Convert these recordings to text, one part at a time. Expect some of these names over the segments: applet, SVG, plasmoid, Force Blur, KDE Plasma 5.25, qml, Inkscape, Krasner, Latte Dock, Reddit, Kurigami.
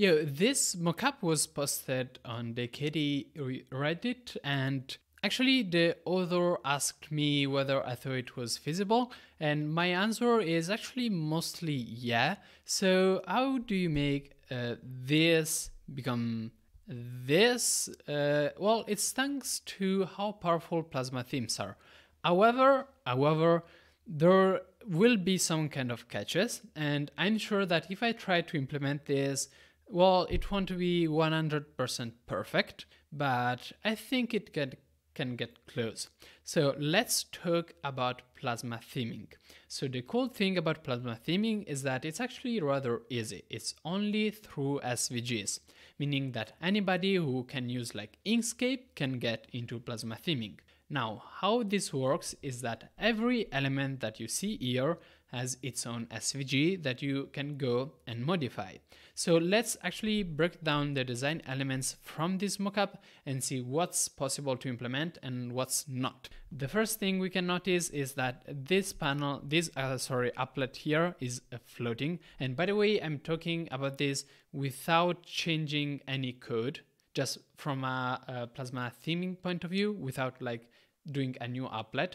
Yeah, this mockup was posted on the KDE Reddit, and actually the author asked me whether I thought it was feasible, and my answer is actually mostly yeah. So how do you make this become this? Well, it's thanks to how powerful Plasma themes are. However, there will be some kind of catches, and I'm sure that if I try to implement this, well, it won't be 100% perfect, but I think it can get close. So let's talk about Plasma theming. So the cool thing about Plasma theming is that it's actually rather easy. It's only through SVGs, meaning that anybody who can use like Inkscape can get into Plasma theming. Now, how this works is that every element that you see here has its own SVG that you can go and modify. So let's actually break down the design elements from this mockup and see what's possible to implement and what's not. The first thing we can notice is that this panel, this applet here is floating. And by the way, I'm talking about this without changing any code, just from a Plasma theming point of view, without like doing a new applet,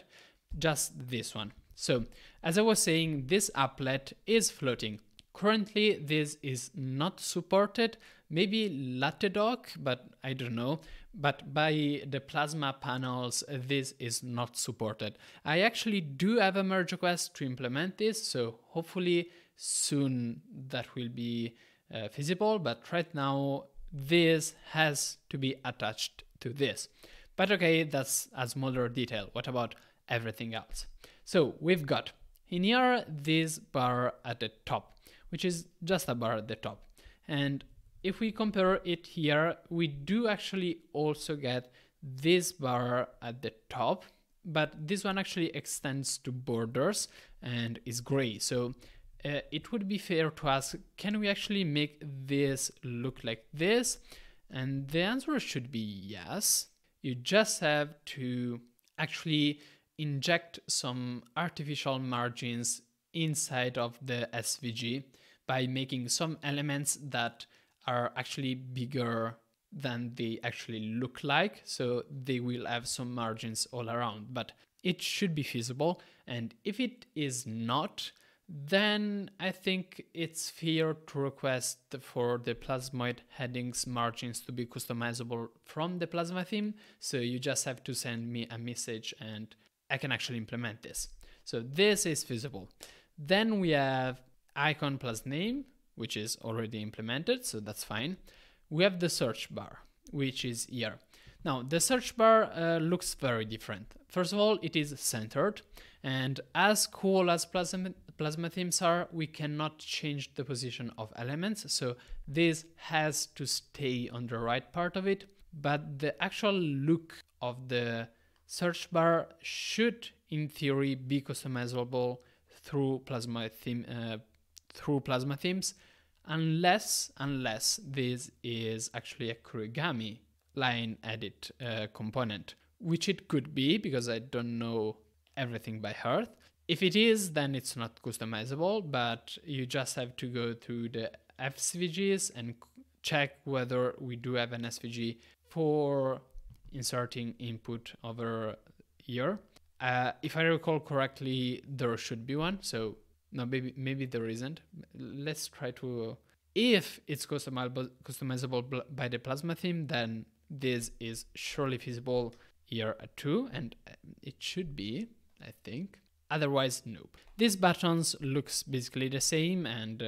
just this one. So as I was saying, this applet is floating. Currently, this is not supported, maybe Latte Dock, but I don't know. But by the Plasma panels, this is not supported. I actually do have a merge request to implement this, so hopefully soon that will be feasible, but right now, this has to be attached to this. But okay, that's a smaller detail. What about everything else? So we've got in here this bar at the top, which is just a bar at the top. And if we compare it here, we do actually also get this bar at the top, but this one actually extends to borders and is gray. So it would be fair to ask, can we actually make this look like this? And the answer should be yes. You just have to actually inject some artificial margins inside of the SVG by making some elements that are actually bigger than they actually look like. So they will have some margins all around, but it should be feasible. And if it is not, then I think it's fair to request for the plasmoid headings margins to be customizable from the Plasma theme. So you just have to send me a message and I can actually implement this. So this is feasible. Then we have icon plus name, which is already implemented, so that's fine. We have the search bar, which is here. Now, the search bar looks very different. First of all, it is centered, and as cool as Plasma themes are, we cannot change the position of elements, so this has to stay on the right part of it, but the actual look of the search bar should, in theory, be customizable through Plasma themes, unless this is actually a Kurigami line edit component, which it could be because I don't know everything by heart. If it is, then it's not customizable, but you just have to go through the SVGs and check whether we do have an SVG for inserting input over here. If I recall correctly, there should be one. So no, maybe there isn't. Let's try to, if it's customizable by the Plasma theme, then this is surely feasible here too, and it should be, I think. Otherwise, nope. These buttons looks basically the same, and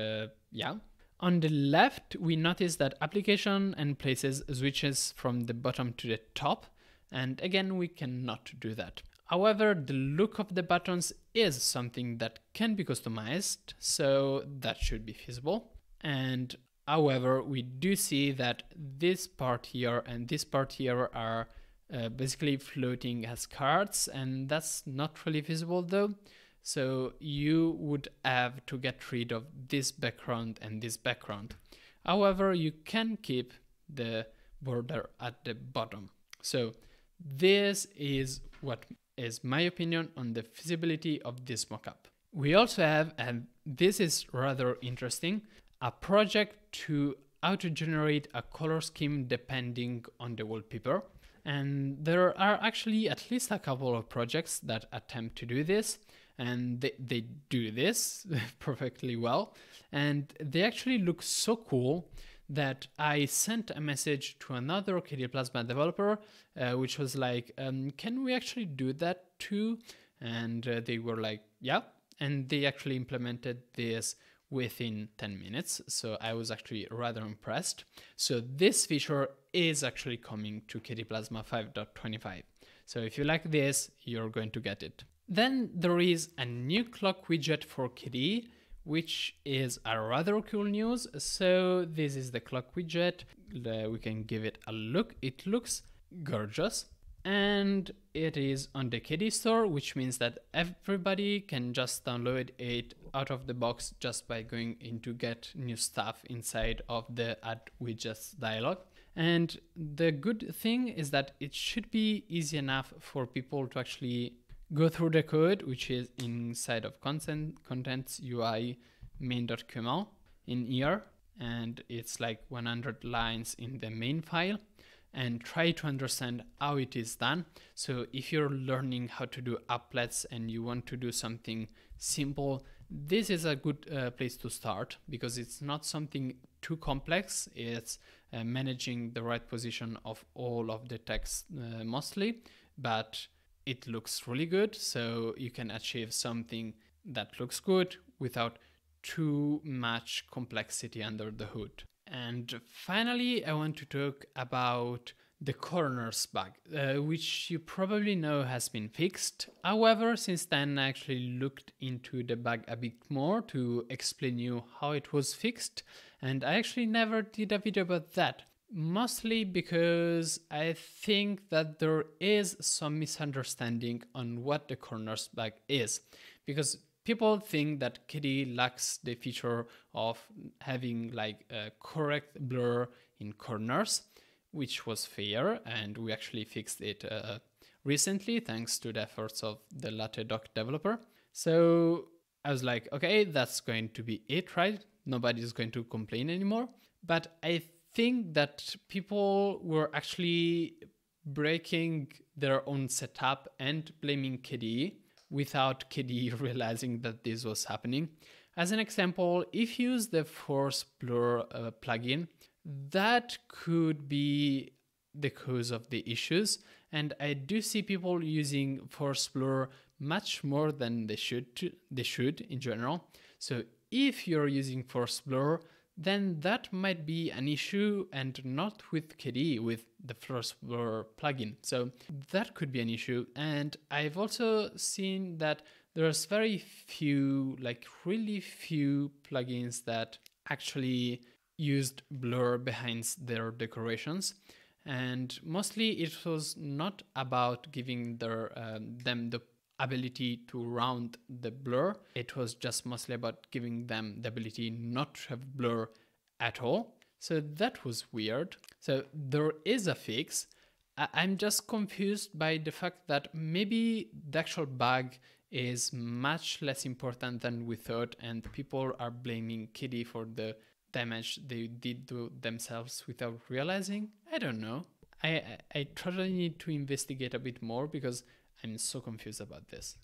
yeah. On the left, we notice that application and places switches from the bottom to the top, and again, we cannot do that. However, the look of the buttons is something that can be customized, so that should be feasible. And however, we do see that this part here and this part here are basically floating as cards, and that's not really feasible though. So you would have to get rid of this background and this background. However, you can keep the border at the bottom. So this is what is my opinion on the feasibility of this mockup. We also have, and this is rather interesting, a project to how to generate a color scheme depending on the wallpaper. And there are actually at least a couple of projects that attempt to do this, and they do this perfectly well. And they actually look so cool that I sent a message to another KDE Plasma developer, which was like, can we actually do that too? And they were like, yeah. And they actually implemented this within 10 minutes. So I was actually rather impressed. So this feature is actually coming to KDE Plasma 5.25. So if you like this, you're going to get it. Then there is a new clock widget for KDE, which is a rather cool news. So this is the clock widget. We can give it a look. It looks gorgeous. And it is on the KDE store, which means that everybody can just download it out of the box just by going into get new stuff inside of the add widgets dialog. And the good thing is that it should be easy enough for people to actually go through the code, which is inside of contents UI main.qml in here. And it's like 100 lines in the main file, and try to understand how it is done. So if you're learning how to do applets and you want to do something simple, this is a good place to start, because it's not something too complex. It's managing the right position of all of the text mostly, but it looks really good. So you can achieve something that looks good without too much complexity under the hood. And finally, I want to talk about the corners bug, which you probably know has been fixed. However, since then, I actually looked into the bug a bit more to explain you how it was fixed. And I actually never did a video about that, mostly because I think that there is some misunderstanding on what the corners bug is, because people think that KDE lacks the feature of having like a correct blur in corners, which was fair, and we actually fixed it recently thanks to the efforts of the Latte Dock developer. So I was like, okay, that's going to be it, right? Nobody's going to complain anymore. But I think that people were actually breaking their own setup and blaming KDE without KDE realizing that this was happening. As an example, if you use the Force Blur plugin, that could be the cause of the issues. And I do see people using Force Blur much more than they should in general. So if you're using Force Blur, then that might be an issue, and not with KDE, with the Force Blur plugin. So that could be an issue. And I've also seen that there's very few, like really few plugins that actually used blur behind their decorations. And mostly it was not about giving them the ability to round the blur. It was just mostly about giving them the ability not to have blur at all. So that was weird. So there is a fix. I'm just confused by the fact that maybe the actual bug is much less important than we thought, and people are blaming KDE for the damage they did to themselves without realizing. I don't know. I totally need to investigate a bit more, because I'm so confused about this.